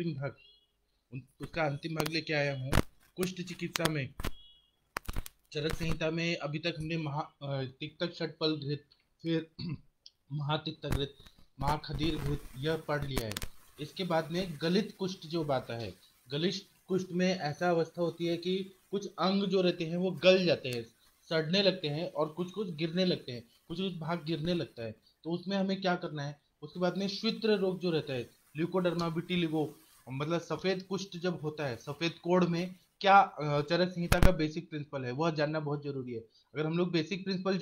अंतिम भाग, उसका अंतिम भाग लेके आया हूँ। कुष्ठ चिकित्सा में चरक संहिता में अभी तक हमने तिक्तक षटपल घृत, फिर महातिक्त घृत, महाखदीर घृत यह पढ़ लिया है। इसके बाद में गलित कुष्ठ जो बात है, गलित कुष्ठ में ऐसा अवस्था होती है कि कुछ अंग जो रहते हैं वो गल जाते हैं, सड़ने लगते हैं और कुछ कुछ गिरने लगते हैं, कुछ कुछ भाग गिरने लगता है। तो उसमें हमें क्या करना है। उसके बाद में श्वित्र रोग जो रहता है, ल्यूकोडर्मा विटिलिगो, मतलब सफ़ेद कुष्ठ जब होता है, सफ़ेद कोढ़ में क्या चरक संहिता का बेसिक प्रिंसिपल है वह जानना बहुत जरूरी है। अगर हम लोग बेसिक प्रिंसिपल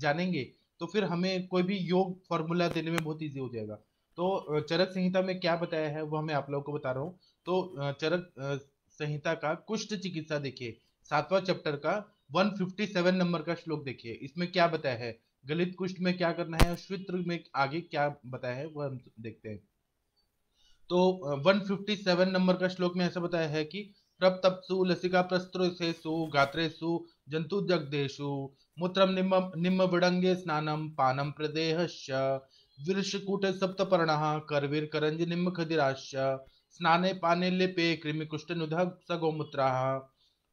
जानेंगे तो फिर हमें कोई भी योग फॉर्मूला देने में बहुत ईजी हो जाएगा। तो चरक संहिता में क्या बताया है वह मैं आप लोगों को बता रहा हूँ। तो चरक संहिता का कुष्ठ चिकित्सा देखिए, 7वां चैप्टर का 157 नंबर का श्लोक देखिए। इसमें क्या बताया है, गलित कुष्ठ में क्या करना है और श्वित्र में आगे क्या बताया है वह हम देखते हैं। तो 157 नंबर का श्लोक में ऐसा बताया है कि प्रप्तप्सु लसिका प्रस्त्रोषेषु गात्रेषु जंतु जगदेषु मूत्रम निम्न विडंगे स्नानम पानम प्रदेहश्च विरशकूट सप्तपर्णः करवीर करंज निम्न खदिराश्च स्नाने पाने लेपे कृमि कुष्ठ नुधा सगोमूत्राः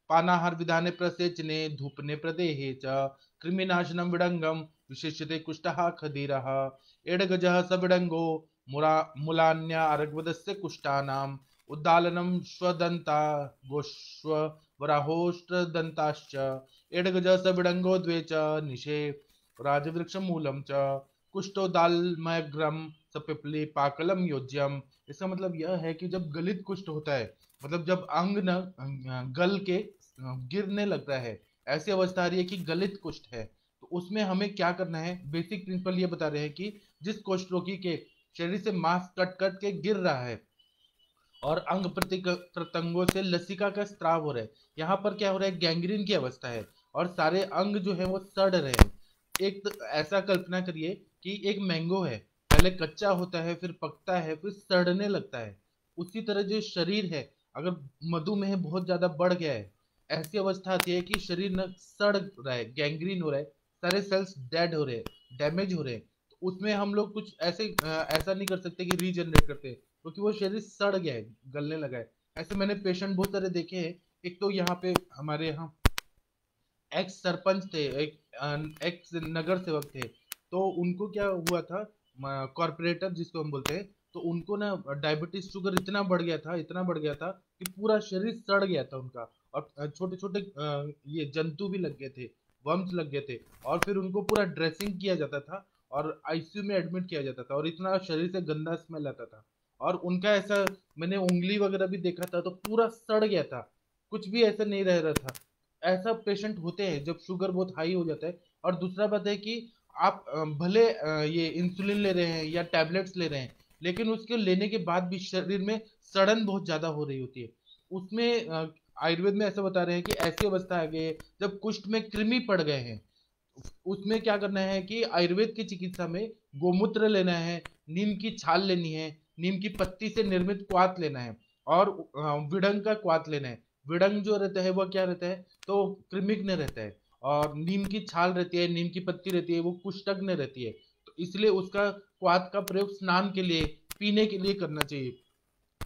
पानाहार विधाने प्रसेचने धूपने प्रदेहे च कृमिनाशनम विडंगम विशेषते कुष्ठः खदीरः एडगजः सविडंगो मुलान्या आरग्वदस्य कुष्ठानाम उद्दालनम स्वदंता गोश्व वराहोष्टदंताश्च एडगज सविडंगो द्वे च निशे राजवृक्षमूलम च कुष्ठोदालमयग्रम सपिपली पाकलम योज्यम। इसका मतलब यह है कि जब गलित कुष्ठ होता है, मतलब जब अंग न गल के गिरने लगता है, ऐसी अवस्था आ रही है कि गलित कुष्ठ है, तो उसमें हमें क्या करना है। बेसिक प्रिंसिपल ये बता रहे हैं कि जिस कुष्ठ रोगी के शरीर से मांस कट कट के गिर रहा है और अंग प्रत्यंगों से लसिका का स्त्राव हो रहा है, यहाँ पर क्या हो रहा है, गैंग्रीन की अवस्था है और सारे अंग जो है वो सड़ रहे हैं। एक तो ऐसा कल्पना करिए कि एक मैंगो है, पहले कच्चा होता है, फिर पकता है, फिर सड़ने लगता है। उसी तरह जो शरीर है, अगर मधुमेह बहुत ज़्यादा बढ़ गया है, ऐसी अवस्था आती है कि शरीर न सड़ रहा है, गैंग्रीन हो रहा है, सारे सेल्स डेड हो रहे हैं, डैमेज हो रहे हैं। तो उसमें हम लोग कुछ ऐसा नहीं कर सकते कि रीजनरेट करते हैं, क्योंकि वो शरीर सड़ गया है, गलने लगा है। ऐसे मैंने पेशेंट बहुत सारे देखे हैं। एक तो यहाँ पे हमारे यहाँ एक्स सरपंच थे, एक्स नगर सेवक थे, तो उनको क्या हुआ था, कॉर्पोरेटर जिसको हम बोलते हैं, तो उनको ना डायबिटीज शुगर इतना बढ़ गया था कि पूरा शरीर सड़ गया था उनका, और छोटे छोटे ये जंतु भी लग गए थे, वर्म्स लग गए थे, और फिर उनको पूरा ड्रेसिंग किया जाता था और आईसीयू में एडमिट किया जाता था, और इतना शरीर से गंदा स्मेल आता था। और उनका ऐसा मैंने उंगली वगैरह भी देखा था, तो पूरा सड़ गया था, कुछ भी ऐसा नहीं रह रहा था। ऐसा पेशेंट होते हैं जब शुगर बहुत हाई हो जाता है। और दूसरा बात है कि आप भले ये इंसुलिन ले रहे हैं या टैबलेट्स ले रहे हैं, लेकिन उसके लेने के बाद भी शरीर में सड़न बहुत ज़्यादा हो रही होती है। उसमें आयुर्वेद में ऐसा बता रहे हैं कि ऐसी अवस्था आ गई है जब कुष्ठ में कृमि पड़ गए हैं। उसमें क्या करना है कि आयुर्वेद की चिकित्सा में गोमूत्र लेना है, नीम की छाल लेनी है, नीम की पत्ती से निर्मित क्वाथ लेना है और विडंग का क्वाथ लेना है। विडंग जो रहता है वह क्या रहता है, तो कृमिघ्न रहता है, और नीम की छाल रहती है, नीम की पत्ती रहती है, वो कुष्ठग्न रहती है। तो इसलिए उसका क्वाथ का प्रयोग स्नान के लिए, पीने के लिए करना चाहिए।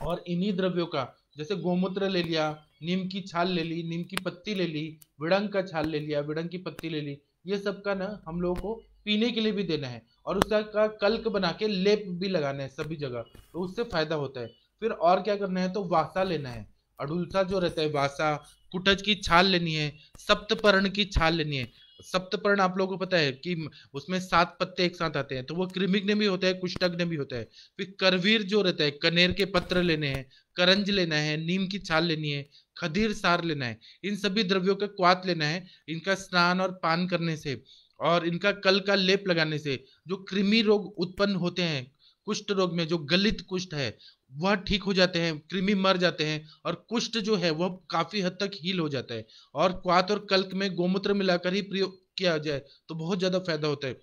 और इन्हीं द्रव्यों का, जैसे गोमूत्र ले लिया, नीम की छाल ले ली, नीम की पत्ती ले ली, विडंग का छाल ले लिया, विडंग की पत्ती ले ली, ये सब का ना हम लोगों को पीने के लिए भी देना है, और उसका कल्क बना के लेप भी लगाना है सभी जगह, तो उससे फायदा होता है। फिर और क्या करना है, तो वासा लेना है, अड़ुलसा जो रहता है वासा, कुटज की छाल लेनी है, सप्तपर्ण की छाल लेनी है। सप्तपर्ण आप लोगों को पता है कि उसमें 7 पत्ते एक साथ आते हैं, तो वो कृमिघ्न भी होता है, कुष्ठग्न भी होता है। फिर करवीर जो रहता है, कनेर के पत्र लेने हैं, करंज लेना है, नीम की छाल लेनी है, खदीर सार लेना है, इन सभी द्रव्यों का क्वाथ लेना है, इनका स्नान और पान करने से और इनका कल का लेप लगाने से जो कृमि रोग उत्पन्न होते हैं कुष्ठ रोग में, जो गलित कुष्ठ है वह ठीक हो जाते हैं, कृमि मर जाते हैं और कुष्ठ जो है वह काफी हद तक हील हो जाता है। और क्वाथ और कल्क में गोमूत्र मिलाकर ही प्रयोग किया जाए तो बहुत ज्यादा फायदा होता है।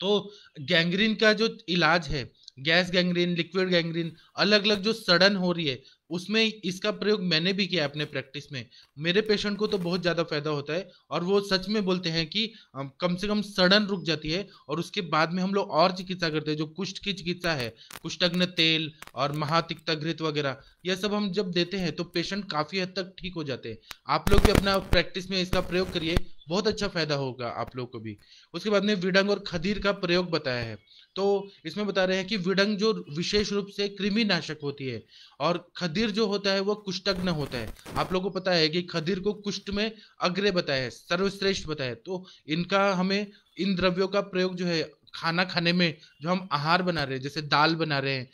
तो गैंग्रीन का जो इलाज है, गैस गैंग्रीन, लिक्विड गैंग्रीन, अलग अलग जो सड़न हो रही है, उसमें इसका प्रयोग मैंने भी किया है अपने प्रैक्टिस में। मेरे पेशेंट को तो बहुत ज़्यादा फायदा होता है और वो सच में बोलते हैं कि कम से कम सड़न रुक जाती है। और उसके बाद में हम लोग और चिकित्सा करते हैं, जो कुष्ठ की चिकित्सा है, कुष्ठग्न तेल और महातिक्ता घृत वगैरह, यह सब हम जब देते हैं तो पेशेंट काफ़ी हद तक ठीक हो जाते हैं। आप लोग भी अपना प्रैक्टिस में इसका प्रयोग करिए, बहुत अच्छा फायदा होगा आप लोग को भी। उसके बाद में विडंग और खदीर का प्रयोग बताया है, तो इसमें बता रहे हैं कि विडंग जो विशेष रूप से कृमिनाशक होती है और खदीर जो होता है वो कुष्ठग्न होता है। आप लोगों को पता है कि खदीर को कुष्ठ में अग्रे बताया है, सर्वश्रेष्ठ बताया है। तो इनका हमें, इन द्रव्यों का प्रयोग जो है खाना खाने में, जो हम आहार बना रहे हैं, जैसे दाल बना रहे हैं,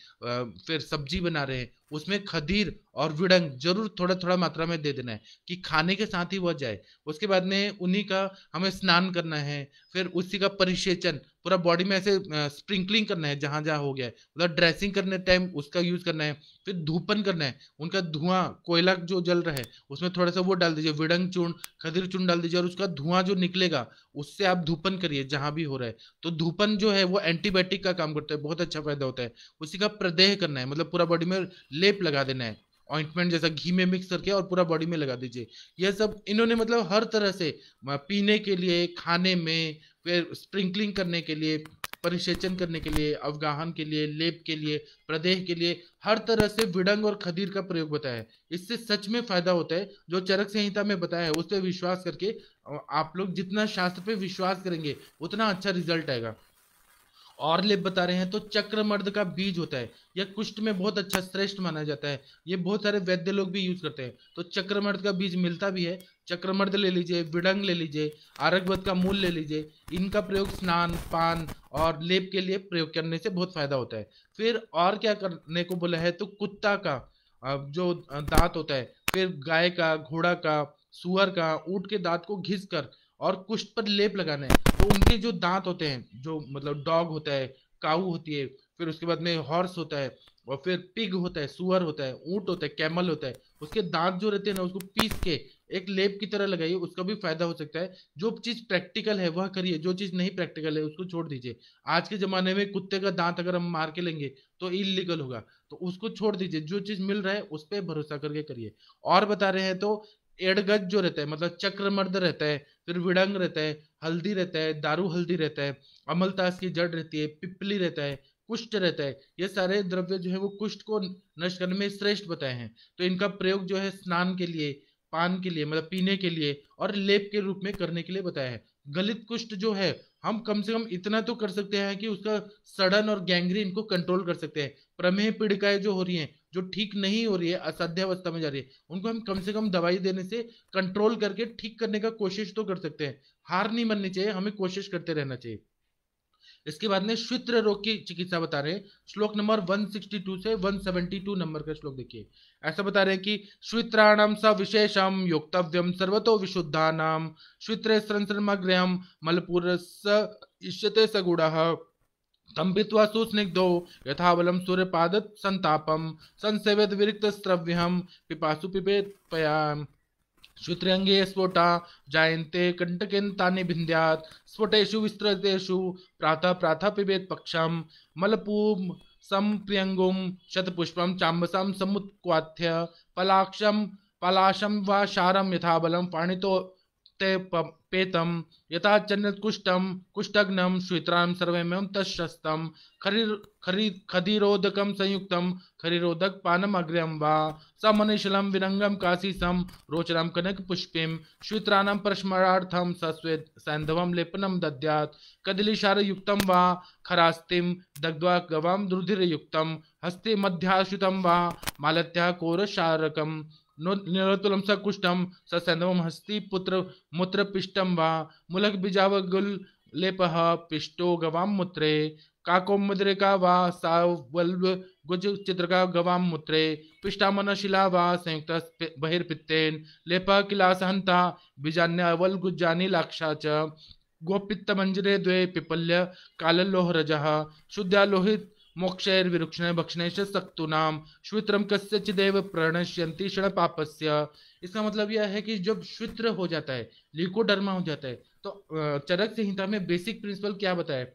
फिर सब्जी बना रहे हैं, उसमें खदीर और विडंग जरूर थोड़ा थोड़ा मात्रा में दे देना है कि खाने के साथ ही वह जाए। उसके बाद में उन्हीं का हमें स्नान करना है, फिर उसी का परिसेचन पूरा बॉडी में ऐसे स्प्रिंकलिंग करना है जहाँ जहाँ हो गया है, मतलब ड्रेसिंग करने टाइम उसका यूज करना है। फिर धूपन करना है, उनका धुआं, कोयला जो जल रहा है उसमें थोड़ा सा वो डाल दीजिए, विडंग चूर्ण, खदीर चूर्ण डाल दीजिए और उसका धुआं जो निकलेगा उससे आप धूपन करिए जहाँ भी हो रहा है। तो धूपन जो है वो एंटीबायोटिक का काम करता है, बहुत अच्छा फायदा होता है। उसी का प्रदेह करना है, मतलब पूरा बॉडी में लेप लगा देना है, ऑइंटमेंट जैसा घी में मिक्स करके और पूरा बॉडी में लगा दीजिए। यह सब इन्होंने मतलब हर तरह से, पीने के लिए, खाने में, फिर स्प्रिंकलिंग करने के लिए, परिसेचन करने के लिए, अवगाहन के लिए, लेप के लिए, प्रदेह के लिए, हर तरह से विडंग और खदीर का प्रयोग बताया है। इससे सच में फायदा होता है। जो चरक संहिता में बताया है उस पर विश्वास करके आप लोग जितना शास्त्र पे विश्वास करेंगे उतना अच्छा रिजल्ट आएगा। और लेप बता रहे हैं तो चक्रमर्द का बीज होता है, यह कुष्ठ में बहुत अच्छा श्रेष्ठ माना जाता है, ये बहुत सारे वैद्य लोग भी यूज करते हैं। तो चक्रमर्द का बीज मिलता भी है, चक्रमर्द ले लीजिए, विडंग ले लीजिए, आरकवत का मूल ले लीजिए, इनका प्रयोग स्नान, पान और लेप के लिए प्रयोग करने से बहुत फायदा होता है। फिर और क्या करने को बोला है तो कुत्ता का जो दांत होता है, फिर गाय का, घोड़ा का, सुअर का, ऊँट के दांत को घिस कर और कुष्ठ पर लेप लगाना है। तो उनके जो दांत होते हैं, जो मतलब डॉग होता है, काऊ होती है, फिर उसके बाद में हॉर्स होता है और फिर पिग होता है, सुअर होता है, ऊंट होता है, कैमल होता है, उसके दांत जो रहते हैं ना उसको पीस के एक लेप की तरह लगाइए, उसका भी फायदा हो सकता है। जो चीज़ प्रैक्टिकल है वह करिए, जो चीज़ नहीं प्रैक्टिकल है उसको छोड़ दीजिए। आज के ज़माने में कुत्ते का दांत अगर हम मार के लेंगे तो इलीगल होगा, तो उसको छोड़ दीजिए। जो चीज़ मिल रहा है उस पर भरोसा करके करिए। और बता रहे हैं तो एड़गज जो रहता है, मतलब चक्रमर्द रहता है, फिर विडंग रहता है, हल्दी रहता है, दारू हल्दी रहता है, अमलतास की जड़ रहती है, पिपली रहता है, कुष्ठ रहता है, ये सारे द्रव्य जो है वो कुष्ठ को नष्ट करने में श्रेष्ठ बताए हैं। तो इनका प्रयोग जो है स्नान के लिए, पान के लिए, मतलब पीने के लिए और लेप के रूप में करने के लिए बताया है। गलित कुष्ठ जो है हम कम से कम इतना तो कर सकते हैं कि उसका सड़न और गैंग्रीन को कंट्रोल कर सकते हैं। प्रमेह पीड़िकाएं जो हो रही हैं, जो ठीक नहीं हो रही है, असाध्यावस्था में जा रही है, उनको हम कम से कम दवाई देने से कंट्रोल करके ठीक करने का कोशिश तो कर सकते हैं। हार नहीं माननी चाहिए, हमें कोशिश करते रहना चाहिए। इसके बाद में श्वित्र रोग की चिकित्सा बता रहे हैं, श्लोक नंबर 162 से 172 नंबर का श्लोक देखिए। ऐसा बता रहे हैं कि श्वित्राणाम सविशेषम योक्तव्यम सर्वतो विशुद्धानाम श्वित्रे संसर्माग्र्यम मलपुरस्य इष्यते सगुणः तंबित्वा सुस्निग्धो यथावलम सूर्यपादत संतापम संसेवेद विरिक्त स्रव्यम पिपासु पिबेत पयाम श्रुत्रंगे स्फोटा जायन्ते कंटकेन तानि भिन्द्यात् स्फोटेषु विस्तृतेषु प्रातः प्रातः पिबेत पक्षम मलपूम संप्रियंगुम शतपुष्पम चांबसम समुत्क्वाथ्य पलाक्षम पलाशम वा शारम यथाबलम पाणितो ते पेतम यथा चन्नत कुष्ठम कुष्ठग्नम श्वित्राम सर्वमेव तस्शस्तम खदीरोदकम संयुक्तम खरीरोदक पानम अग्रम वा समनिशलम विरंगम काशीसम रोचरम कनक पुष्पिम श्वित्राणाम परस्मरार्थम सस्वेद सैंधवम लेपनम दद्यात कदलीशार युक्तम वा खरास्तिम दग्ध्वा गवाम द्रुधिर युक्तम हस्ते मध्याश्रितम वा मालत्या कोरशारकम निरतुलम स कुष्ठम सैंधवम हस्ति पुत्र मूत्र पिष्टम वा मुलक बीजावगुल लेपः पिष्टो गवाम मूत्रे काकोमद्रिका वा सावल्व गुज चित्रका गवाम मूत्रे पिष्टामनशिला वा संयुक्त बहिर्पित्तेन लेपः किलासहंता बीजान्यावल गुज्जानि लाक्षा च गोपित्त मंजरे द्वे पिपल्य काललोहरजः शुद्ध्या लोहित मोक्षैर्विरुक्षणे भक्षणेश सक्तूनाम श्वित्रम कस्यचिदेव प्रणश्यन्ति क्षण पापस्य। इसका मतलब यह है कि जब श्वित्र हो जाता है, ल्यूकोडर्मा हो जाता है, तो चरक संहिता में बेसिक प्रिंसिपल क्या बताया,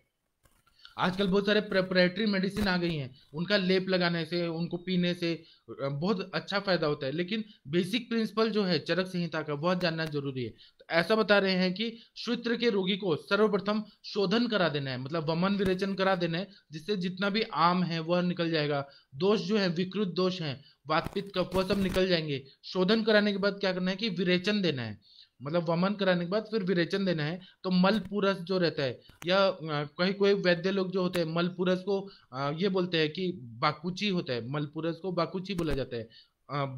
आजकल बहुत सारे प्रेपरेटरी मेडिसिन आ गई हैं, उनका लेप लगाने से, उनको पीने से बहुत अच्छा फायदा होता है, लेकिन बेसिक प्रिंसिपल जो है चरक संहिता का वह जानना जरूरी है। तो ऐसा बता रहे हैं कि श्वित्र के रोगी को सर्वप्रथम शोधन करा देना है, मतलब वमन विरेचन करा देना है, जिससे जितना भी आम है वह निकल जाएगा, दोष जो है विकृत दोष है वातपित्त कफ वह सब निकल जाएंगे। शोधन कराने के बाद क्या करना है कि विरेचन देना है, मतलब वमन कराने के बाद फिर विरेचन देना है। तो मलपुरस जो रहता है या कहीं कोई वैद्य लोग जो होते हैं मलपुरस को ये बोलते हैं कि बाकुची होता है, मलपुरस को बाकुची बोला जाता है,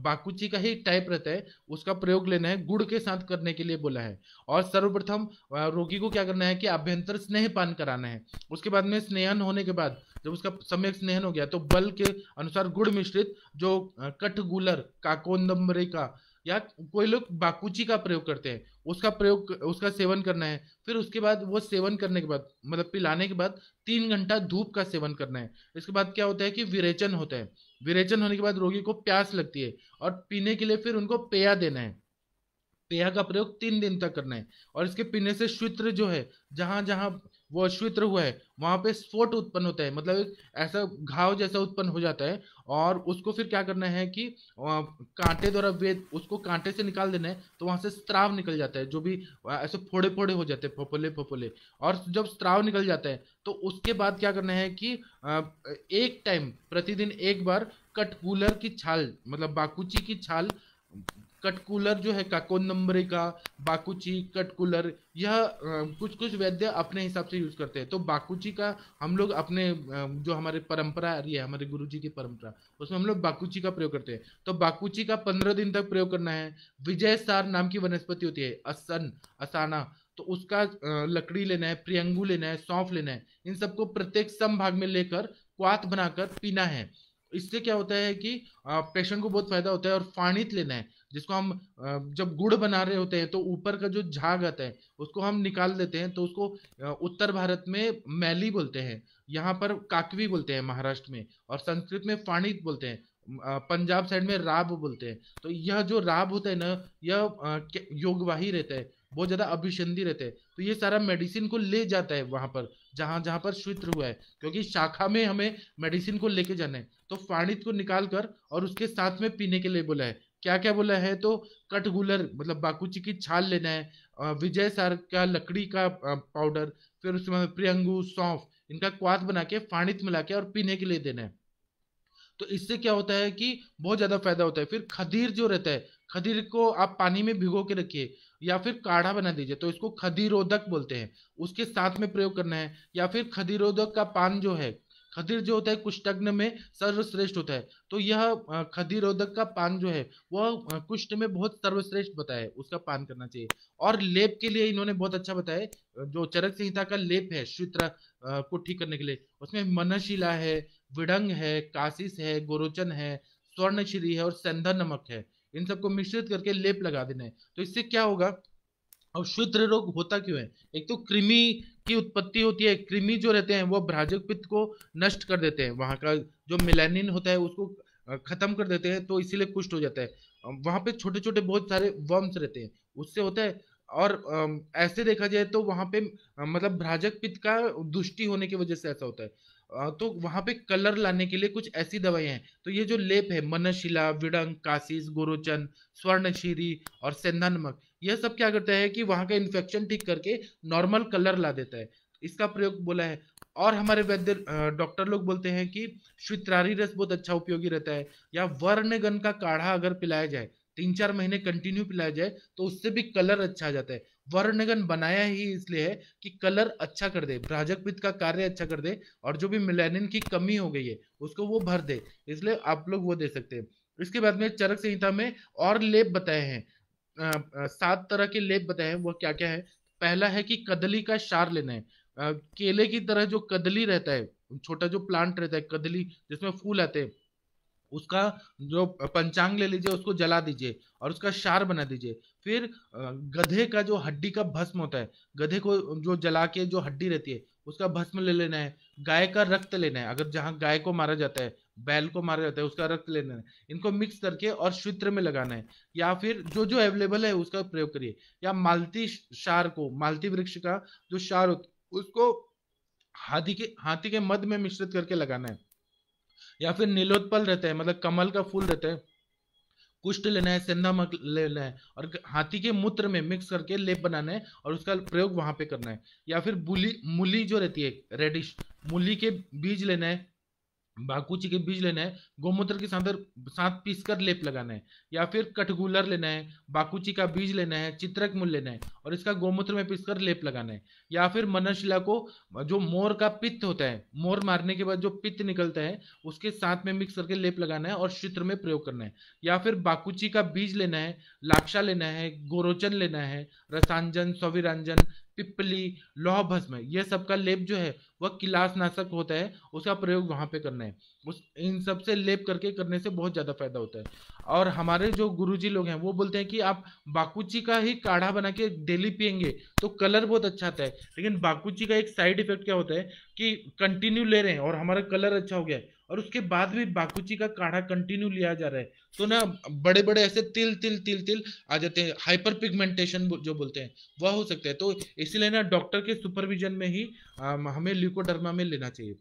बाकुची का ही टाइप रहता है, उसका प्रयोग लेना है, गुड़ के साथ करने के लिए बोला है। और सर्वप्रथम रोगी को क्या करना है कि अभ्यंतर स्नेह पान कराना है। उसके बाद में स्नेहन होने के बाद जब उसका सम्यक स्नेहन हो गया तो बल के अनुसार गुड़ मिश्रित जो कठगुलर काकोंदम्बरी का या कोई लोग बाकुची का प्रयोग करते हैं उसका प्रयोग, उसका सेवन करना है। फिर उसके बाद वो सेवन करने के बाद मतलब पिलाने के बाद 3 घंटा धूप का सेवन करना है। इसके बाद क्या होता है कि विरेचन होता है, विरेचन होने के बाद रोगी को प्यास लगती है और पीने के लिए फिर उनको पेय देना है, पेय का प्रयोग 3 दिन तक करना है। और इसके पीने से श्वित्र जो है जहां जहां वो श्वित्र हुआ है वहां पे स्फोट उत्पन्न होता है, मतलब एक ऐसा घाव जैसा उत्पन्न हो जाता है और उसको फिर क्या करना है कि कांटे द्वारा वेद उसको कांटे से निकाल देना है। तो वहां से स्त्राव निकल जाता है, जो भी ऐसे फोड़े फोड़े हो जाते हैं, फपोले फपोले, और जब स्त्राव निकल जाता है तो उसके बाद क्या करना है कि एक टाइम प्रतिदिन एक बार कटकूलर की छाल, मतलब बाकुची की छाल, कटकूलर जो है काकोनम्बरी का, बाकुची, कटकूलर, यह कुछ कुछ वैद्य अपने हिसाब से यूज करते हैं। तो बाकुची का हम लोग अपने जो हमारे परंपरा आ रही है, हमारे गुरुजी की परंपरा, उसमें हम लोग बाकुची का प्रयोग करते हैं। तो बाकुची का 15 दिन तक प्रयोग करना है। विजयसार नाम की वनस्पति होती है, असन असाना, तो उसका लकड़ी लेना है, प्रियंगू लेना है, सौंफ लेना है, इन सबको प्रत्येक सम भाग में लेकर क्वाथ बनाकर पीना है। इससे क्या होता है कि पेशेंट को बहुत फायदा होता है। और फाणित लेना है, जिसको हम जब गुड़ बना रहे होते हैं तो ऊपर का जो झाग आता है उसको हम निकाल देते हैं, तो उसको उत्तर भारत में मैली बोलते हैं, यहाँ पर काकवी बोलते हैं महाराष्ट्र में, और संस्कृत में फाणित बोलते हैं, पंजाब साइड में राब बोलते हैं। तो यह जो राब होता है ना, यह योगवाही रहता है, बहुत ज्यादा अभिसंधि रहते हैं। तो ये सारा मेडिसिन को ले जाता है वहां पर जहां जहां पर श्वित्र हुआ है, क्योंकि शाखा में हमें मेडिसिन को लेके जाना है। तो फाणित को निकाल कर और उसके साथ में पीने के लिए बोला है। क्या क्या बोला है तो कटगुलर मतलब बाकुची की छाल लेना है, विजयसार का लकड़ी का पाउडर, फिर उसमें प्रियंगू, सौंफ, इनका क्वाथ बना के फाणित मिला के और पीने के लिए देना है। तो इससे क्या होता है कि बहुत ज्यादा फायदा होता है। फिर खदीर जो रहता है, खदीर को आप पानी में भिगो के रखिए या फिर काढ़ा बना दीजिए, तो इसको खदीरोदक बोलते हैं, उसके साथ में प्रयोग करना है। या फिर खदीरोदक का पान जो है, खदीर जो होता है कुष्ठग्न में सर्वश्रेष्ठ होता है, तो यह खदीरोदक का पान जो है वह कुष्ठ में बहुत सर्वश्रेष्ठ बताया, उसका पान करना चाहिए। और लेप के लिए इन्होंने बहुत अच्छा बताया, जो चरक संहिता का लेप है श्वित्र को ठीक करने के लिए, उसमें मनशिला है, विडंग है, काशिश है, गोरोचन है, स्वर्णशिरी है और सेंधा नमक है, इन सबको मिश्रित करके लेप लगा देना है। तो इससे क्या होगा, और श्वित्र रोग होता क्यों है, एक तो कृमि की उत्पत्ति होती है, कृमि जो रहते हैं वो भ्राजक पित्त को नष्ट कर देते हैं, वहाँ का जो मेलानिन होता है उसको खत्म कर देते हैं, तो इसीलिए कुष्ठ हो जाता है। वहाँ पे छोटे छोटे बहुत सारे वर्म्स रहते हैं, उससे होता है। और ऐसे देखा जाए तो वहाँ पे मतलब भ्राजक पित्त का दुष्टि होने की वजह से ऐसा होता है। तो वहां पे कलर लाने के लिए कुछ ऐसी दवाइयां हैं, तो ये जो लेप है मनशिला, विडंग, काशिश, गोरोचन, स्वर्णशीरी और सेंधा नमक, यह सब क्या करता है कि वहां का इन्फेक्शन ठीक करके नॉर्मल कलर ला देता है, इसका प्रयोग बोला है। और हमारे वैद्य डॉक्टर लोग बोलते हैं कि श्वित्रारी रस बहुत अच्छा उपयोगी रहता है, या वर्णगन का काढ़ा अगर पिलाया जाए, 3-4 महीने कंटिन्यू पिलाया जाए तो उससे भी कलर अच्छा आ जाता है। वर्णगन बनाया ही इसलिए है कि कलर अच्छा कर दे, भ्राजक पित्त का कार्य अच्छा कर दे, और जो भी मेलानिन की कमी हो गई है उसको वो भर दे, इसलिए आप लोग वो दे सकते हैं। इसके बाद में चरक संहिता में और लेप बताए हैं, 7 तरह के लेप बताए हैं। वह क्या क्या है, पहला है कि कदली का क्षार लेना है, केले की तरह जो कदली रहता है, छोटा जो प्लांट रहता है कदली जिसमें फूल आते हैं, उसका जो पंचांग ले लीजिए, उसको जला दीजिए और उसका क्षार बना दीजिए। फिर गधे का जो हड्डी का भस्म होता है, गधे को जो जला के जो हड्डी रहती है उसका भस्म ले लेना है। गाय का रक्त लेना है, अगर जहाँ गाय को मारा जाता है, बैल को मारा जाता है, उसका रक्त लेना है, इनको मिक्स करके और श्वित्र में लगाना है। या फिर जो जो अवेलेबल है उसका प्रयोग करिए। या मालती क्षार को, मालती वृक्ष का जो क्षार उसको हाथी के मद में मिश्रित करके लगाना है, या फिर नीलोत्पल रहता है मतलब कमल का फूल रहता है, कुष्ठ लेना है, सेंधा मक लेना है और हाथी के मूत्र में मिक्स करके लेप बनाना है और उसका प्रयोग वहां पे करना है। या फिर मूली जो रहती है रेडिश, मूली के बीज लेना है, बाकुची के बीज लेना है, गोमूत्र के साथ पीसकर लेप लगाना है। या फिर कठगुलर लेना है, बाकुची का बीज लेना है, चित्रक मूल लेना है और इसका गोमूत्र में पीसकर लेप लगाना है। या फिर मनशिला को, जो मोर का पित्त होता है, मोर मारने के बाद जो पित्त निकलता है उसके साथ में मिक्स करके लेप लगाना है और श्वित्र में प्रयोग करना है। या फिर बाकुची का बीज लेना है, लाक्षा लेना है, गोरोचन लेना है, रसांजन, सौविरांजन, पिपली, लौह भस्म, ये सब का लेप जो है वह किलास नाशक होता है, उसका प्रयोग वहां पे करना है। इन सब से लेप करके करने से बहुत ज्यादा फायदा होता है। और हमारे जो गुरुजी लोग हैं वो बोलते हैं कि आप बाकुची का ही काढ़ा बना के डेली पियेंगे तो कलर बहुत अच्छा आता है, लेकिन बाकुची का एक साइड इफेक्ट क्या होता है कि कंटिन्यू ले रहे हैं और हमारा कलर अच्छा हो गया है और उसके बाद भी बाकुची का काढ़ा कंटिन्यू लिया जा रहा है तो ना बड़े बड़े ऐसे तिल तिल तिल तिल आ जाते हैं, हाइपर पिगमेंटेशन जो बोलते हैं वह हो सकता है। तो इसीलिए ना डॉक्टर के सुपरविजन में ही हमें ल्यूकोडर्मा में लेना चाहिए।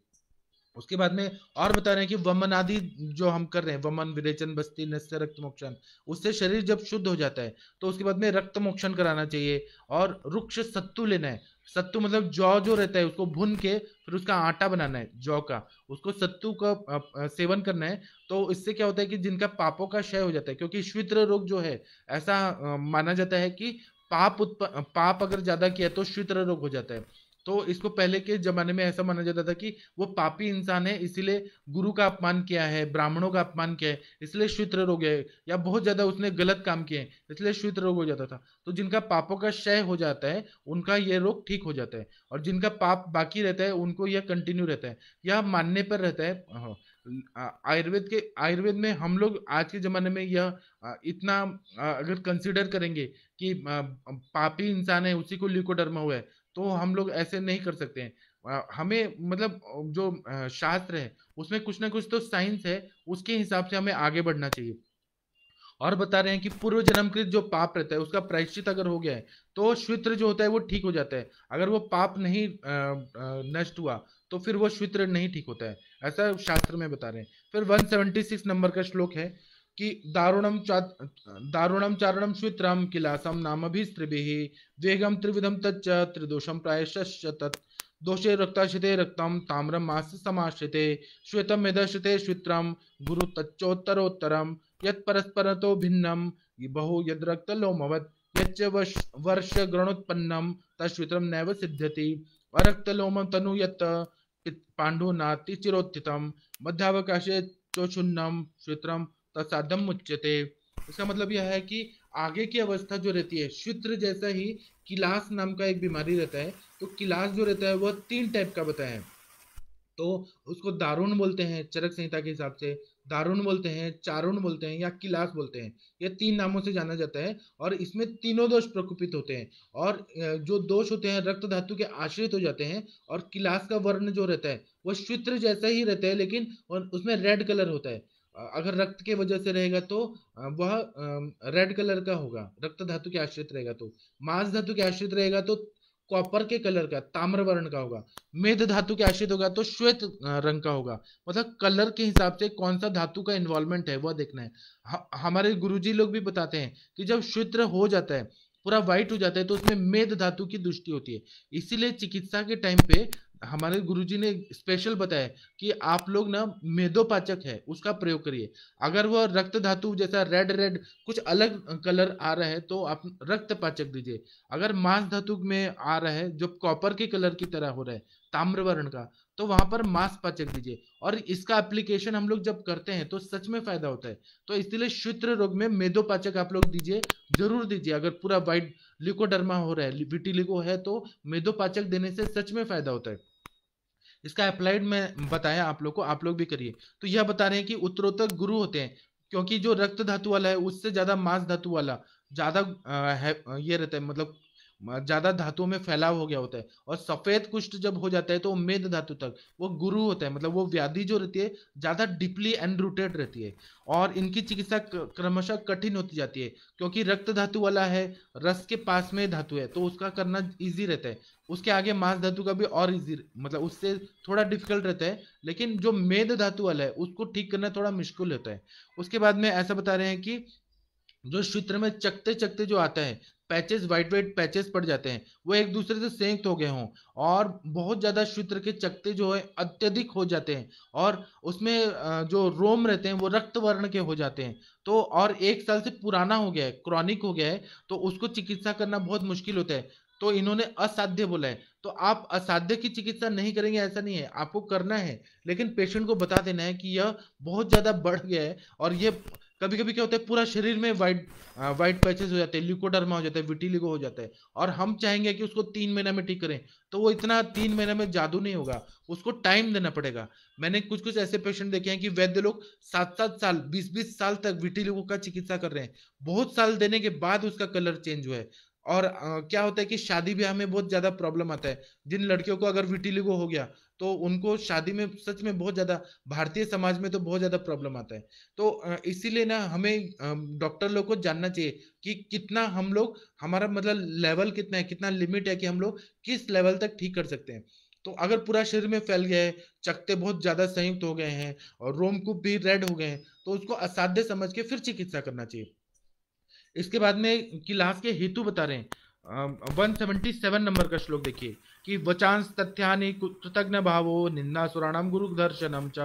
उसके बाद में और बता रहे हैं कि वमन आदि जो हम कर रहे हैं, वमन, विरेचन, बस्ती, नस्य, रक्त मोक्षण, उससे शरीर जब शुद्ध हो जाता है तो उसके बाद में रक्त मोक्षण कराना चाहिए। और रुक्ष सत्तू लेना है, सत्तू मतलब जौ जो रहता है उसको भून के फिर उसका आटा बनाना है जौ का, उसको सत्तू का सेवन करना है। तो इससे क्या होता है कि जिनका पापों का क्षय हो जाता है, क्योंकि श्वित्र रोग जो है ऐसा माना जाता है कि पाप अगर ज्यादा किया तो श्वित्र रोग हो जाता है। तो इसको पहले के जमाने में ऐसा माना जाता था कि वो पापी इंसान है, इसीलिए गुरु का अपमान किया है, ब्राह्मणों का अपमान किया है, इसलिए श्वित्र रोग है, या बहुत ज्यादा उसने गलत काम किए हैं इसलिए श्वित्र रोग हो जाता था। तो जिनका पापों का क्षय हो जाता है उनका ये रोग ठीक हो जाता है और जिनका पाप बाकी रहता है उनको यह कंटिन्यू रहता है, यह मानने पर रहता है। आयुर्वेद में हम लोग आज के ज़माने में यह इतना अगर कंसिडर करेंगे कि पापी इंसान है उसी को ल्यूकोडर्मा हुआ है तो हम लोग ऐसे नहीं कर सकते हैं। हमें मतलब जो शास्त्र है उसमें कुछ ना कुछ तो साइंस है, उसके हिसाब से हमें आगे बढ़ना चाहिए। और बता रहे हैं कि पूर्व जन्मकृत जो पाप रहता है उसका प्रायश्चित अगर हो गया है तो श्वित्र जो होता है वो ठीक हो जाता है। अगर वो पाप नहीं नष्ट हुआ तो फिर वो श्वित्र नहीं ठीक होता है, ऐसा शास्त्र में बता रहे हैं। फिर 176 नंबर का श्लोक है कि दारुणम चारणम श्वित्रम किलासम नाम अभिस्त्रिभिः द्वेगम त्रिविधम तच्च त्रिदोषम प्रायश्च तत् दोषे रक्ताश्रिते रक्तम ताम्रम मास समाश्रिते श्वेतम यदश्रिते श्वित्रम गुरु तच्चोत्तरोत्तरम यत् परस्परतो भिन्नम बहु यद् रक्तलोमवत् यच्च वर्ष ग्रणोत्पन्नम तश्वित्रम नैव सिद्ध्यति अरक्तलोमं तनु यत् पांडु नाति चिरोत्थितम मध्यावकाशे चोशुन्नम श्वित्रम तसादम मुच्यते। इसका मतलब यह है कि आगे की अवस्था जो रहती है श्वित्र जैसा ही किलास नाम का एक बीमारी रहता है। तो किलास जो रहता है वह 3 टाइप का बताया है, तो उसको दारुण बोलते हैं चरक संहिता के हिसाब से, दारुण बोलते हैं, चारुण बोलते हैं या किलास बोलते हैं, ये 3 नामों से जाना जाता है। और इसमें तीनों दोष प्रकोपित होते हैं और जो दोष होते हैं रक्त धातु के आश्रित हो जाते हैं। और किलास का वर्ण जो रहता है वह श्वित्र जैसा ही रहता है लेकिन उसमें रेड कलर होता है। अगर रक्त के वजह से रहेगा तो वह रेड कलर का होगा, रक्त धातु के आश्रित रहेगा तो। मांस धातु के आश्रित रहेगा तो कॉपर के कलर का, ताम्रवर्ण का होगा। मेद धातु के आश्रित होगा तो श्वेत रंग का होगा। मतलब कलर के हिसाब से कौन सा धातु का इन्वॉल्वमेंट है वह देखना है। हमारे गुरुजी लोग भी बताते हैं कि जब श्वित्र हो जाता है, पूरा व्हाइट हो जाता है, तो उसमें मेद धातु की दृष्टि होती है। इसीलिए चिकित्सा के टाइम पे हमारे गुरुजी ने स्पेशल बताया कि आप लोग ना मेदोपाचक है उसका प्रयोग करिए। अगर वह रक्त धातु जैसा रेड कुछ अलग कलर आ रहा है तो आप रक्त पाचक दीजिए। अगर मांस धातु में आ रहा है जो कॉपर के कलर की तरह हो रहा है, ताम्रवर्ण का, तो वहां पर मांस पाचक दीजिए। और इसका एप्लीकेशन हम लोग जब करते हैं तो सच में फायदा होता है। तो इसलिए श्वित्र रोग में मेदोपाचक आप लोग दीजिए, जरूर दीजिए। अगर पूरा वाइट ल्यूकोडर्मा हो रहा है, विटिलिगो है, तो मेदोपाचक देने से सच में फायदा होता है। इसका अप्लाइड में बताया आप लोग को, आप लोग भी करिए। तो यह बता रहे हैं कि उत्तरोत्तर गुरु होते हैं, क्योंकि जो रक्त धातु वाला है उससे ज्यादा मांस धातु वाला ज्यादा ये रहता है, मतलब ज्यादा धातुओं में फैलाव हो गया होता है, और सफेद कुष्ठ जब हो जाता है तो मेद धातु तक वो गुरु होता है, मतलब वो व्याधि जो रहती है ज्यादा डीपली एनरूटेड रहती है और इनकी चिकित्सा क्रमशः कठिन होती जाती है, क्योंकि रक्त धातु वाला है, रस के पास में धातु है तो उसका करना इजी रहता है, उसके आगे मांस धातु का भी और इजी मतलब उससे थोड़ा डिफिकल्ट रहता है, लेकिन जो मेद धातु वाला है उसको ठीक करना थोड़ा मुश्किल होता है। उसके बाद में ऐसा बता रहे हैं कि जो श्वित्र में चकते चकते जो आता है पैचेस, वाइट वाइट पैचेस पड़ जाते हैं, वो एक दूसरे से संयुक्त हो गए हों और बहुत ज्यादा श्वित्र के चकते जो है अत्यधिक हो जाते हैं और उसमें जो रोम रहते हैं वो रक्त वर्ण के हो जाते हैं, तो और 1 साल से पुराना हो गया है, क्रॉनिक हो गया है, तो उसको चिकित्सा करना बहुत मुश्किल होता है, तो इन्होंने असाध्य बोला है। तो आप असाध्य की चिकित्सा नहीं करेंगे ऐसा नहीं है, आपको करना है, लेकिन पेशेंट को बता देना है कि यह बहुत ज्यादा बढ़ गया है और ये कभी कभी क्या होता है पूरा शरीर में वाइट पैचेस हो जाते हैं, ल्यूकोडर्मा हो जाता है, विटिलिगो हो जाता है, और हम चाहेंगे कि उसको 3 महीने में ठीक करें, तो वो इतना 3 महीने में जादू नहीं होगा, उसको टाइम देना पड़ेगा। मैंने कुछ ऐसे पेशेंट देखे हैं कि वैद्य लोग 7-7 साल 20-20 साल तक विटिलिगो का चिकित्सा कर रहे हैं, बहुत साल देने के बाद उसका कलर चेंज हुआ है। और क्या होता है कि शादी ब्याह में बहुत ज्यादा प्रॉब्लम आता है, जिन लड़कियों को अगर विटिलिगो हो गया तो उनको शादी में सच में बहुत ज्यादा, भारतीय समाज में तो बहुत ज्यादा प्रॉब्लम आता है। तो इसीलिए ना हमें डॉक्टर लोग को जानना चाहिए कि कितना हम लोग, हमारा मतलब लेवल कितना है, कितना लिमिट है कि हम लोग किस लेवल तक ठीक कर सकते हैं। तो अगर पूरा शरीर में फैल गया है, चकते बहुत ज़्यादा संयुक्त हो गए हैं और रोमकूप भी रेड हो गए हैं, तो उसको असाध्य समझ के फिर चिकित्सा करना चाहिए। इसके बाद में क्लास के हेतु बता रहे हैं 177 नंबर का श्लोक देखिए कि वचांस तथ्यानि कृतज्ञ भावो निंदा सुराणाम गुरु दर्शनम च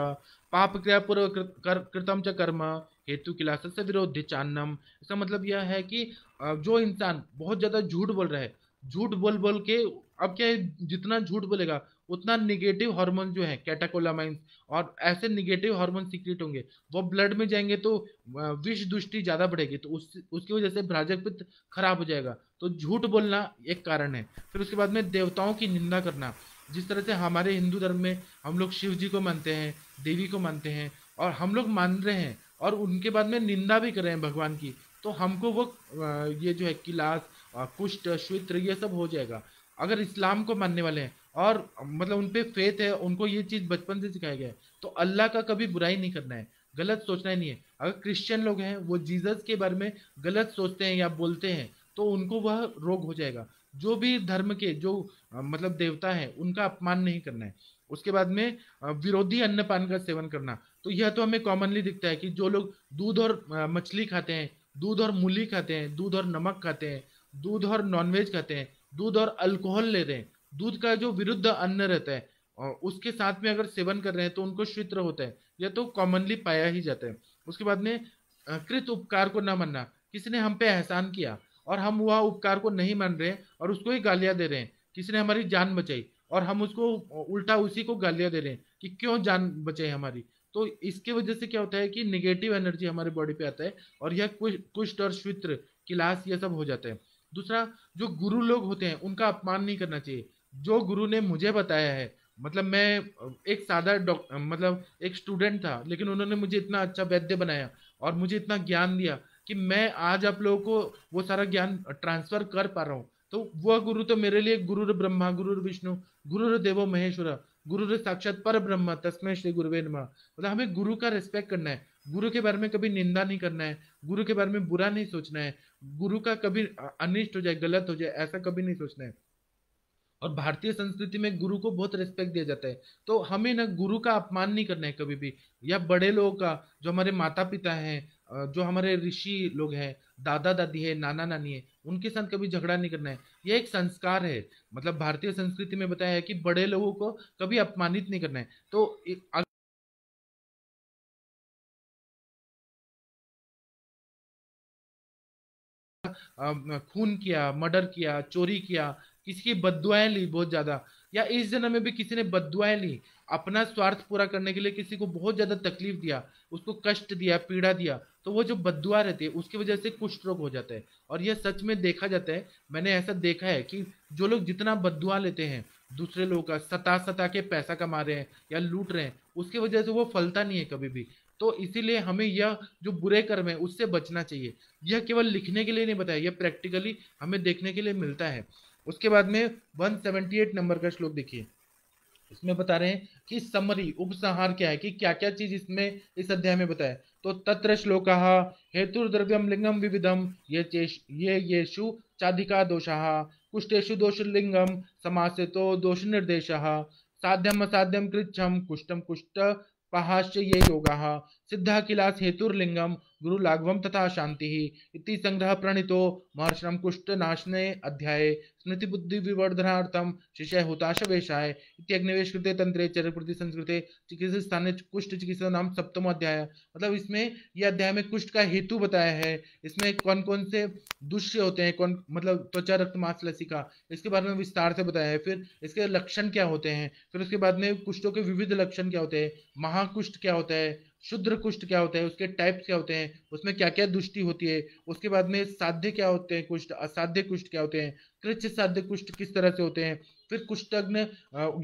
पाप क्रिया पूर्व कृतम च कर्म हेतु किलासस्य विरोधि चान्नम। इसका मतलब यह है कि जो इंसान बहुत ज्यादा झूठ बोल रहा है, झूठ बोल बोल के अब क्या है, जितना झूठ बोलेगा उतना निगेटिव हार्मोन जो है कैटाकोलामाइन और ऐसे निगेटिव हार्मोन सीक्रेट होंगे, वो ब्लड में जाएंगे तो विष दृष्टि ज़्यादा बढ़ेगी, तो उसकी वजह से भ्राजक पित्त खराब हो जाएगा। तो झूठ बोलना एक कारण है। फिर उसके बाद में देवताओं की निंदा करना, जिस तरह से हमारे हिंदू धर्म में हम लोग शिव जी को मानते हैं, देवी को मानते हैं और हम लोग मान रहे हैं और उनके बाद में निंदा भी कर रहे हैं भगवान की, तो हमको वो ये जो है किलास, कुष्ठ, श्वित्र ये सब हो जाएगा। अगर इस्लाम को मानने वाले हैं और मतलब उन पे फेथ है, उनको ये चीज़ बचपन से सिखाया गया है, तो अल्लाह का कभी बुराई नहीं करना है, गलत सोचना ही नहीं है। अगर क्रिश्चियन लोग हैं वो जीसस के बारे में गलत सोचते हैं या बोलते हैं तो उनको वह रोग हो जाएगा। जो भी धर्म के जो मतलब देवता है उनका अपमान नहीं करना है। उसके बाद में विरोधी अन्नपान का सेवन करना, तो यह तो हमें कॉमनली दिखता है कि जो लोग दूध और मछली खाते हैं, दूध और मूली खाते हैं, दूध और नमक खाते हैं, दूध और नॉनवेज खाते हैं, दूध और अल्कोहल लेते हैं, दूध का जो विरुद्ध अन्न रहता है और उसके साथ में अगर सेवन कर रहे हैं तो उनको श्वित्र होता है, यह तो कॉमनली पाया ही जाता है। उसके बाद में कृत उपकार को ना मानना, किसी ने हम पे एहसान किया और हम वह उपकार को नहीं मान रहे हैं और उसको ही गालियां दे रहे हैं, किसी ने हमारी जान बचाई और हम उसको उल्टा उसी को गालियां दे रहे हैं कि क्यों जान बचाई हमारी, तो इसके वजह से क्या होता है कि निगेटिव एनर्जी हमारे बॉडी पे आता है और यह कुष्ठ और श्वित्र, किलास यह सब हो जाता है। दूसरा, जो गुरु लोग होते हैं उनका अपमान नहीं करना चाहिए। जो गुरु ने मुझे बताया है, मतलब मैं एक सादा मतलब एक स्टूडेंट था, लेकिन उन्होंने मुझे इतना अच्छा वैद्य बनाया और मुझे इतना ज्ञान दिया कि मैं आज आप लोगों को वो सारा ज्ञान ट्रांसफर कर पा रहा हूँ, तो वह गुरु तो मेरे लिए गुरुर ब्रह्मा गुरुर विष्णु गुरुर देवो महेश्वरा गुरुर साक्षात पर ब्रह्म तस्मै श्री गुरुवे नमः। मतलब हमें गुरु का रिस्पेक्ट करना है, गुरु के बारे में कभी निंदा नहीं करना है, गुरु के बारे में बुरा नहीं सोचना है, गुरु का कभी अनिष्ट हो जाए, गलत हो जाए, ऐसा कभी नहीं सोचना है। और भारतीय संस्कृति में गुरु को बहुत रिस्पेक्ट दिया जाता है, तो हमें ना गुरु का अपमान नहीं करना है कभी भी, या बड़े लोगों का, जो हमारे माता पिता हैं, जो हमारे ऋषि लोग हैं, दादा दादी है, नाना नानी है, उनके साथ कभी झगड़ा नहीं करना है। यह एक संस्कार है, मतलब भारतीय संस्कृति में बताया है कि बड़े लोगों को कभी अपमानित नहीं करना है। तो खून किया, मर्डर किया, चोरी किया, किसी की बद्दुआएं ली बहुत ज्यादा, या इस जन्म में भी किसी ने बद्दुआएं ली अपना स्वार्थ पूरा करने के लिए, किसी को बहुत ज्यादा तकलीफ दिया, उसको कष्ट दिया, पीड़ा दिया, तो वो जो बद्दुआ रहती है उसकी वजह से कुष्ठ रोग हो जाता है। और यह सच में देखा जाता है, मैंने ऐसा देखा है कि जो लोग जितना बद्दुआ लेते हैं दूसरे लोगों का, सता सता के पैसा कमा रहे हैं या लूट रहे हैं, उसकी वजह से वो फलता नहीं है कभी भी। तो इसीलिए हमें यह जो बुरे कर्म है उससे बचना चाहिए। यह केवल लिखने के लिए नहीं बताया, यह प्रैक्टिकली हमें देखने के लिए मिलता है। उसके बाद में 178 नंबर का श्लोक देखिए, इसमें बता रहे हैं कि समरी उपसंहार क्या है, कि क्या क्या चीज इसमें इस अध्याय में बताया। तो तत्र श्लोकः हेतुर्द्रव्यम लिंगम विविधम येषु चाधिका दोषाः कुष्ठेषु दोषलिंगम समासेतो दोष निर्देशः साध्यम असाध्यम कृच्छम कुष्ठम कुष्ठ पहाश्च ये योगाः सिद्धा किलास हेतुर्लिंगम गुरु लाघवम तथा शांति इति संग्रह प्रणीतो महर्षिणं कुष्ठ नाशने अध्याये स्मृति बुद्धि विवर्धनार्थम शिष्य हुताशवेशाय इति अग्निवेश कृते तंत्रे चरप्रति संस्कृते चिकित्सा स्थाने कुष्ठ चिकित्सा नाम सप्तम अध्याय। मतलब इसमें यह अध्याय में कुष्ठ का हेतु बताया है, इसमें कौन कौन से दुष्य होते हैं, कौन मतलब त्वचा रक्त मांस लसिका, इसके बारे में विस्तार से बताया है। फिर इसके लक्षण क्या होते हैं, फिर उसके बाद में कुष्ठों के विविध लक्षण क्या होते हैं, महाकुष्ठ क्या होता है, शुद्र कुष्ठ क्या होता है, उसके टाइप्स क्या होते हैं, उसमें क्या क्या दुष्टि होती है, उसके बाद में साध्य क्या होते हैं कुष्ठ, असाध्य कुष्ठ क्या होते हैं, कृच्छ साध्य कुष्ठ किस तरह से होते हैं, फिर कुष्ठग्न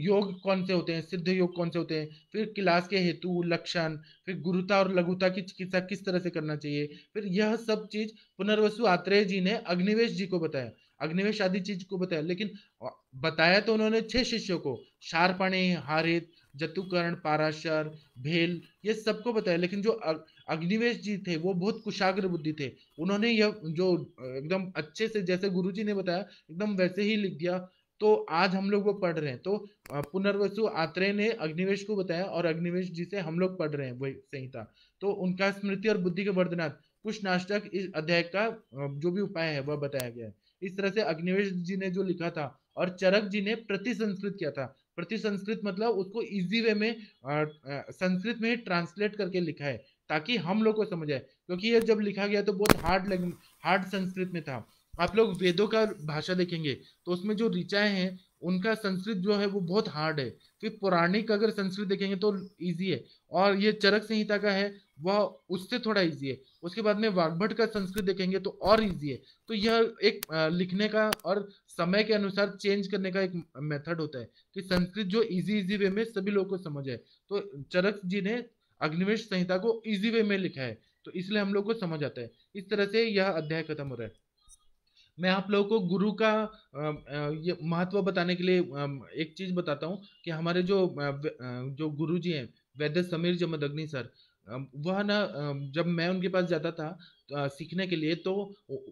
योग कौन से होते हैं, सिद्ध योग कौन से होते हैं, फिर किलास के हेतु लक्षण, फिर गुरुता और लघुता की चिकित्सा किस तरह से करना चाहिए, फिर यह सब चीज पुनर्वसु आत्रेय जी ने अग्निवेश जी को बताया, अग्निवेश आदि चीज को बताया। लेकिन बताया तो उन्होंने 6 शिष्यों को, शार्पणे हारित जतुकर्ण पाराशर भेल ये सबको बताया, लेकिन जो अग्निवेश जी थे वो बहुत कुशाग्र बुद्धि थे, उन्होंने यह जो एकदम अच्छे से जैसे गुरुजी ने बताया एकदम वैसे ही लिख दिया, तो आज हम लोग वो पढ़ रहे हैं। तो पुनर्वसु आत्रेय ने अग्निवेश को बताया और अग्निवेश जी से हम लोग पढ़ रहे हैं वही संहिता। तो उनका स्मृति और बुद्धि के वर्धनार्थ कुशनाष्टक इस अध्याय का जो भी उपाय है वह बताया गया है। इस तरह से अग्निवेश जी ने जो लिखा था और चरक जी ने प्रतिसंस्कृत किया था, प्रतिसंस्कृत मतलब उसको इजी वे में संस्कृत में ट्रांसलेट करके लिखा है ताकि हम लोग को समझ आए, क्योंकि ये जब लिखा गया तो बहुत हार्ड संस्कृत में था। आप लोग वेदों का भाषा देखेंगे तो उसमें जो ऋचाएं हैं उनका संस्कृत जो है वो बहुत हार्ड है, फिर पौराणिक अगर संस्कृत देखेंगे तो ईजी है, और ये चरक संहिता का है वह उससे थोड़ा ईजी है। उसके बाद में वाग्भट का संस्कृत देखेंगे तो और ईजी है। तो यह एक लिखने का और समय के अनुसार चेंज करने का एक मेथड होता है कि संस्कृत जो इजी वे में सभी लोगों को समझ आए। तो चरक जी ने अग्निवेश संहिता को इजी वे में लिखा है तो इसलिए हम लोग को समझ आता है। इस तरह से यह अध्याय खत्म हो रहा है। मैं आप लोगों को गुरु का ये महत्व बताने के लिए एक चीज बताता हूँ कि हमारे जो गुरु जी हैं वैद्य समीर जमदग्नि सर, वह ना जब मैं उनके पास जाता था सीखने के लिए तो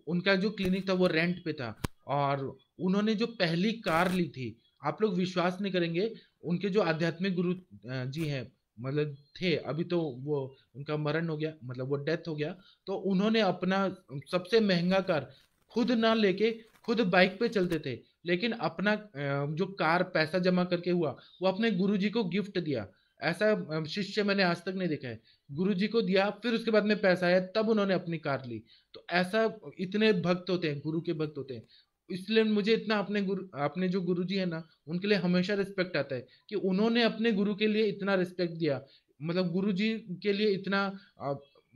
उनका जो क्लिनिक था वो रेंट पे था, और उन्होंने जो पहली कार ली थी, आप लोग विश्वास नहीं करेंगे, उनके जो आध्यात्मिक गुरु जी हैं मतलब थे, अभी तो वो उनका मरण हो गया, मतलब वो डेथ हो गया, तो उन्होंने अपना सबसे महंगा कार खुद ना लेके खुद बाइक पे चलते थे, लेकिन अपना जो कार पैसा जमा करके हुआ वो अपने गुरुजी को गिफ्ट दिया। ऐसा शिष्य मैंने आज तक नहीं देखा है, गुरुजी को दिया फिर उसके बाद में पैसा आया तब उन्होंने अपनी कार ली। तो ऐसा इतने भक्त होते हैं, गुरु के भक्त होते हैं। इसलिए मुझे इतना अपने जो गुरुजी है ना उनके लिए हमेशा रिस्पेक्ट आता है कि उन्होंने अपने गुरु के लिए इतना रिस्पेक्ट दिया, मतलब गुरुजी के लिए इतना,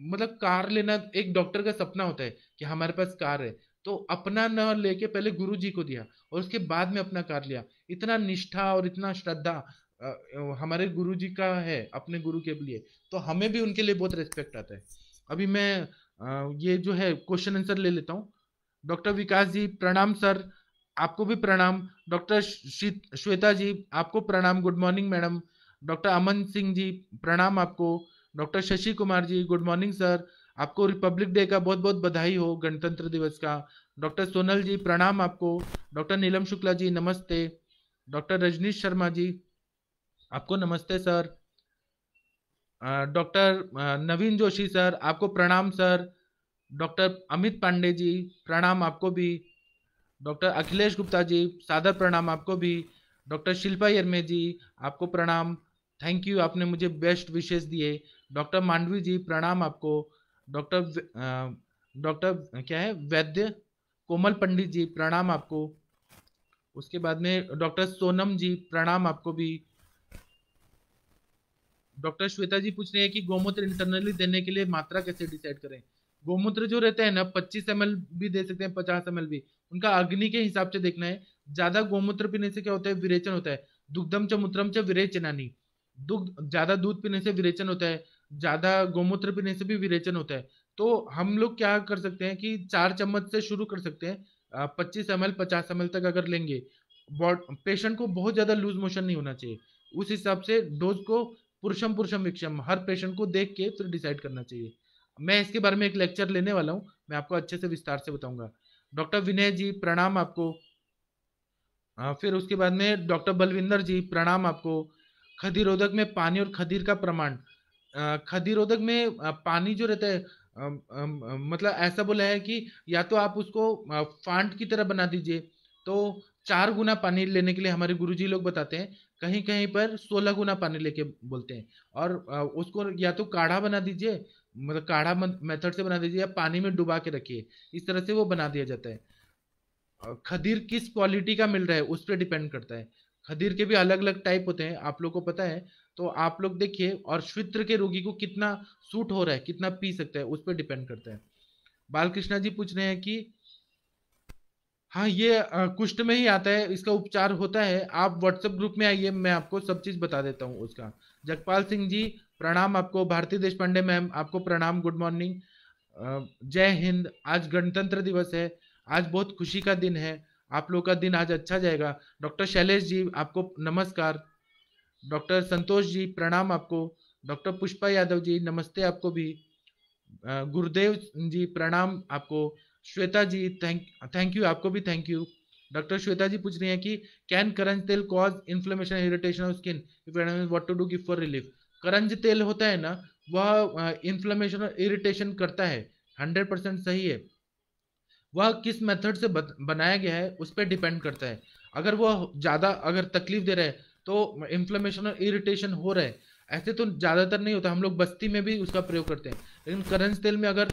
मतलब कार लेना एक डॉक्टर का सपना होता है कि हमारे पास कार है, तो अपना न लेके पहले गुरुजी को दिया और उसके बाद में अपना कार लिया। इतना निष्ठा और इतना श्रद्धा हमारे गुरुजी का है अपने गुरु के लिए, तो हमें भी उनके लिए बहुत रिस्पेक्ट आता है। अभी मैं ये जो है क्वेश्चन आंसर ले लेता हूँ। डॉक्टर विकास जी प्रणाम सर, आपको भी प्रणाम। डॉक्टर श्वेता जी आपको प्रणाम, good morning madam. Doctor Aman Singh ji प्रणाम आपको। Doctor Shashi Kumar ji good morning sir, आपको रिपब्लिक डे का बहुत बहुत बधाई हो, गणतंत्र दिवस का। डॉक्टर सोनल जी प्रणाम आपको। डॉक्टर नीलम शुक्ला जी नमस्ते। डॉक्टर रजनीश शर्मा जी आपको नमस्ते sir. Doctor Naveen Joshi sir आपको प्रणाम सर। डॉक्टर अमित पांडे जी प्रणाम आपको भी। डॉक्टर अखिलेश गुप्ता जी सादर प्रणाम आपको भी। डॉक्टर शिल्पा यर्मे जी आपको प्रणाम, थैंक यू, आपने मुझे बेस्ट विशेष दिए। डॉक्टर मांडवी जी प्रणाम आपको। डॉक्टर क्या है वैद्य कोमल पंडित जी प्रणाम आपको। उसके बाद में डॉक्टर सोनम जी प्रणाम आपको भी। डॉक्टर श्वेता जी पूछ रहे हैं कि गोमूत्र इंटरनली देने के लिए मात्रा कैसे डिसाइड करें। गोमूत्र जो रहते हैं ना 25 ml भी दे सकते हैं, 50 ml भी, उनका अग्नि के हिसाब से देखना है। ज्यादा गोमूत्र पीने से क्या होता है, विरेचन होता है। दुग्धम च मूत्रम च विरेचनानि, ज्यादा दूध पीने से विरेचन होता है, ज्यादा गोमूत्र पीने से भी विरेचन होता है। तो हम लोग क्या कर सकते हैं कि 4 चम्मच से शुरू कर सकते हैं 25 ml 50 ml तक अगर लेंगे, पेशेंट को बहुत ज़्यादा लूज मोशन नहीं होना चाहिए। उस हिसाब से डोज को पुरुषम विक्षम हर पेशेंट को देख के फिर डिसाइड करना चाहिए। मैं इसके बारे में एक लेक्चर लेने वाला हूँ, मैं आपको अच्छे से विस्तार से बताऊँगा। डॉक्टर विनय जी प्रणाम आपको। फिर उसके बाद में डॉक्टर बलविंदर जी प्रणाम आपको। खदीरोधक में पानी और खदीर का प्रमाण, खदीरोधक में पानी जो रहता है मतलब ऐसा बोला है कि या तो आप उसको फांट की तरह बना दीजिए तो 4 गुना पानी लेने के लिए हमारे गुरुजी लोग बताते हैं, कहीं कहीं पर 16 गुना पानी लेके बोलते हैं। और उसको या तो काढ़ा बना दीजिए, मतलब काढ़ा मेथड से बना दीजिए, या पानी में डुबा के रखिए, इस तरह से वो बना दिया जाता है। खदीर किस क्वालिटी का मिल रहा है उस पर डिपेंड करता है। खदीर के भी अलग अलग टाइप होते हैं, आप लोग को पता है, तो आप लोग देखिए और श्वित्र के रोगी को कितना सूट हो रहा है, कितना पी सकता है, उस पर डिपेंड करता है। बालकृष्णा जी पूछ रहे हैं कि हाँ ये कुष्ठ में ही आता है, इसका उपचार होता है। आप व्हाट्सएप ग्रुप में आइए, मैं आपको सब चीज़ बता देता हूँ उसका। जगपाल सिंह जी प्रणाम आपको। भारती देश पांडे मैम आपको प्रणाम, गुड मॉर्निंग, जय हिंद। आज गणतंत्र दिवस है, आज बहुत खुशी का दिन है, आप लोगों का दिन आज अच्छा जाएगा। डॉक्टर शैलेश जी आपको नमस्कार। डॉक्टर संतोष जी प्रणाम आपको। डॉक्टर पुष्पा यादव जी नमस्ते आपको भी। गुरुदेव जी प्रणाम आपको। श्वेता जी थैंक यू आपको भी, thank you. Doctor Shweta ji पूछ रही हैं कि कैन करंज तेल cause inflammation irritation of skin, what to do give for relief. करंज तेल होता है ना, वह इन्फ्लेमेशन और इरिटेशन करता है, 100% सही है। वह किस मेथड से बनाया गया है उस पर डिपेंड करता है। अगर वह ज़्यादा अगर तकलीफ दे रहा है तो इन्फ्लेमेशन और इरिटेशन हो रहा है, ऐसे तो ज़्यादातर नहीं होता, हम लोग बस्ती में भी उसका प्रयोग करते हैं। लेकिन करंज तेल में अगर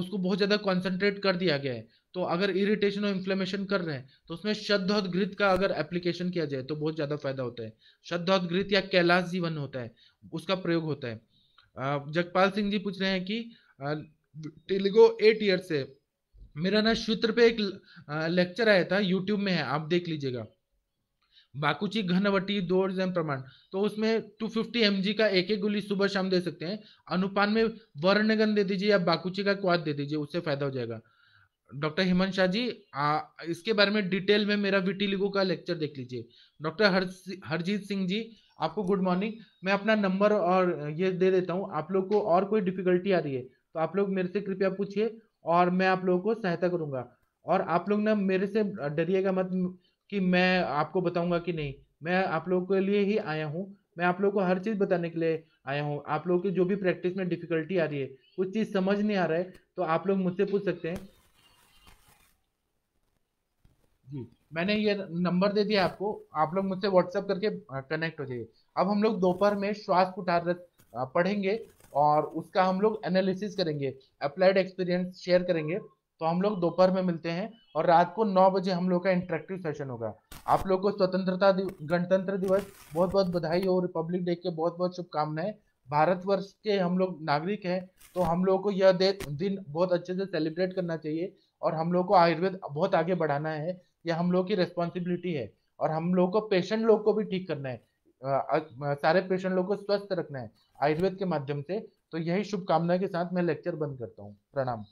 उसको बहुत ज़्यादा कॉन्सेंट्रेट कर दिया गया है तो अगर इरिटेशन और इन्फ्लेमेशन कर रहे हैं तो उसमें शुद्धोध घृत का अगर एप्लीकेशन किया जाए तो बहुत ज़्यादा फायदा होता है। शुद्धोध घृत या कैलाश जीवन होता है, उसका प्रयोग होता है। जगपाल सिंह जी पूछ रहे हैं कि टेलीगो 8 ईयर से मेरा ना श्वित्र पे एक लेक्चर आया था, यूट्यूब में है, आप देख लीजिएगा, बाकुची घनवटी डोज एंड प्रमाण। तो उसमें 250 mg का एक गोली सुबह शाम दे सकते हैं। अनुपान में वर्णगन दे दीजिए या बाकुची का क्वाद दे दीजिए, उससे फायदा हो जाएगा। डॉक्टर हेमंत शाह जी इसके बारे में डिटेल में मेरा विटिलिगो का लेक्चर देख लीजिए। डॉक्टर हरजीत सिंह जी आपको गुड मॉर्निंग। मैं अपना नंबर और ये दे देता हूँ, आप लोग को और कोई डिफिकल्टी आ रही है तो आप लोग मेरे से कृपया पूछिए और मैं आप लोगों को सहायता करूँगा। और आप लोग ना मेरे से डरिएगा मत कि मैं आपको बताऊंगा कि नहीं, मैं आप लोगों के लिए ही आया हूँ, मैं आप लोगों को हर चीज़ बताने के लिए आया हूँ। आप लोगों की जो भी प्रैक्टिस में डिफिकल्टी आ रही है, कुछ चीज़ समझ नहीं आ रहा है तो आप लोग मुझसे पूछ सकते हैं जी। मैंने ये नंबर दे दिया आपको, आप लोग मुझसे व्हाट्सएप करके कनेक्ट हो जाइए। अब हम लोग दोपहर में श्वास कुठारत पढ़ेंगे और उसका हम लोग एनालिसिस करेंगे, अप्लाइड एक्सपीरियंस शेयर करेंगे। तो हम लोग दोपहर में मिलते हैं और रात को 9 बजे हम लोग का इंटरेक्टिव सेशन होगा। आप लोग को स्वतंत्रता गणतंत्र दिवस बहुत बहुत बधाई हो, रिपब्लिक डे के बहुत बहुत शुभकामनाएं। भारतवर्ष के हम लोग नागरिक हैं तो हम लोग को यह दिन बहुत अच्छे से सेलिब्रेट करना चाहिए और हम लोग को आयुर्वेद बहुत आगे बढ़ाना है, यह हम लोग की रिस्पॉन्सिबिलिटी है। और हम लोग को पेशेंट लोग को भी ठीक करना है, सारे पेशेंट लोग को स्वस्थ रखना है आयुर्वेद के माध्यम से। तो यही शुभकामना के साथ मैं लेक्चर बंद करता हूँ। प्रणाम।